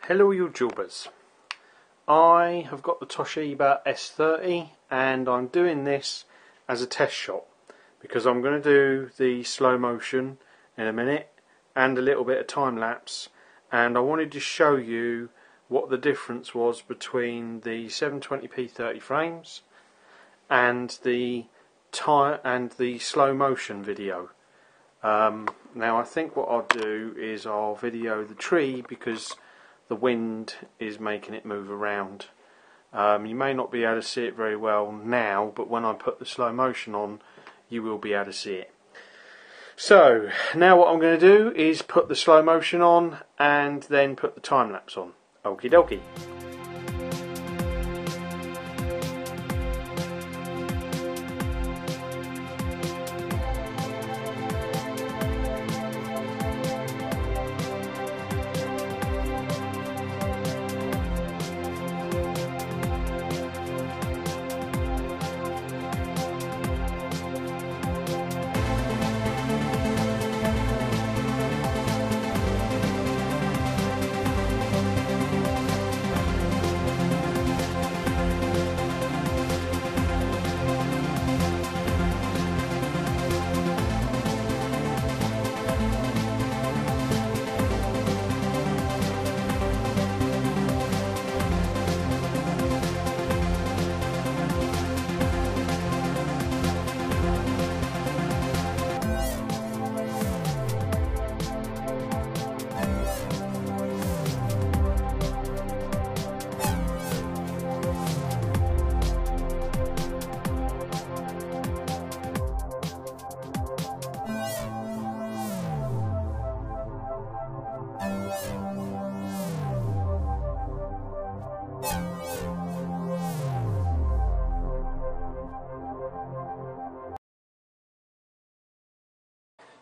Hello YouTubers, I have got the Toshiba S30 and I'm doing this as a test shot because I'm going to do the slow motion in a minute and a little bit of time lapse, and I wanted to show you what the difference was between the 720p 30 frames and the slow motion video. Now I think what I'll do is I'll video the tree because the wind is making it move around. You may not be able to see it very well now, but when I put the slow motion on you will be able to see it. So now what I'm going to do is put the slow motion on and then put the time lapse on. Okie dokie.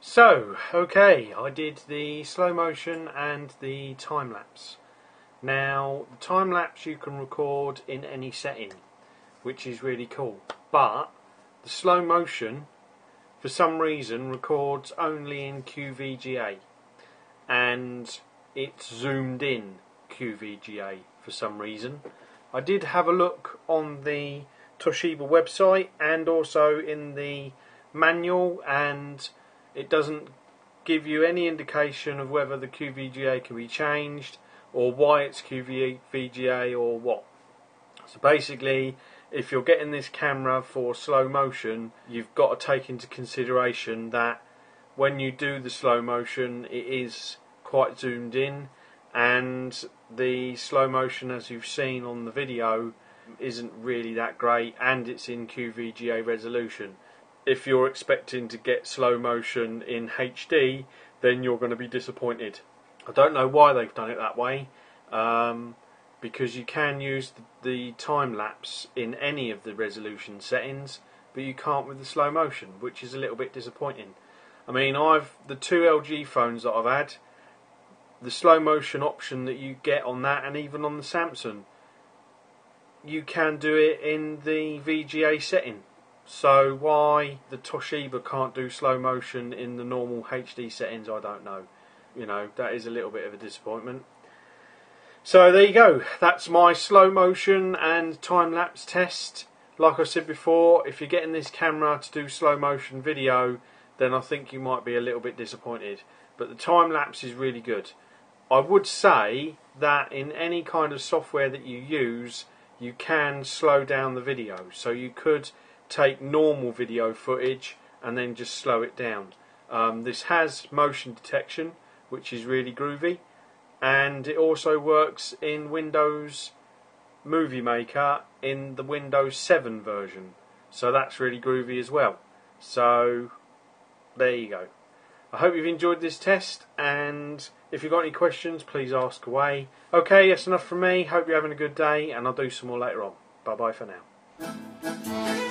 So, okay, I did the slow motion and the time lapse. Now, the time lapse you can record in any setting, which is really cool. But the slow motion, for some reason, records only in QVGA, and it's zoomed in QVGA for some reason. I did have a look on the Toshiba website and also in the manual, and it doesn't give you any indication of whether the QVGA can be changed or why it's QVGA or what. So basically, if you're getting this camera for slow motion, you've got to take into consideration that when you do the slow motion it is quite zoomed in, and the slow motion, as you've seen on the video, isn't really that great, and it's in QVGA resolution. If you're expecting to get slow motion in HD, then you're going to be disappointed. I don't know why they've done it that way, because you can use the time lapse in any of the resolution settings, but you can't with the slow motion, which is a little bit disappointing. I mean, the two LG phones that I've had, the slow motion option that you get on that, and even on the Samsung, you can do it in the VGA setting. So why the Toshiba can't do slow motion in the normal HD settings, I don't know. You know, that is a little bit of a disappointment. So there you go. That's my slow motion and time lapse test. Like I said before, if you're getting this camera to do slow motion video, then I think you might be a little bit disappointed. But the time lapse is really good. I would say that in any kind of software that you use, you can slow down the video. So you could take normal video footage and then just slow it down. This has motion detection, which is really groovy, and it also works in Windows Movie Maker in the Windows 7 version, so that's really groovy as well. So there you go. I hope you've enjoyed this test, and if you've got any questions, please ask away. Okay, that's enough from me. Hope you're having a good day, and I'll do some more later on. Bye bye for now.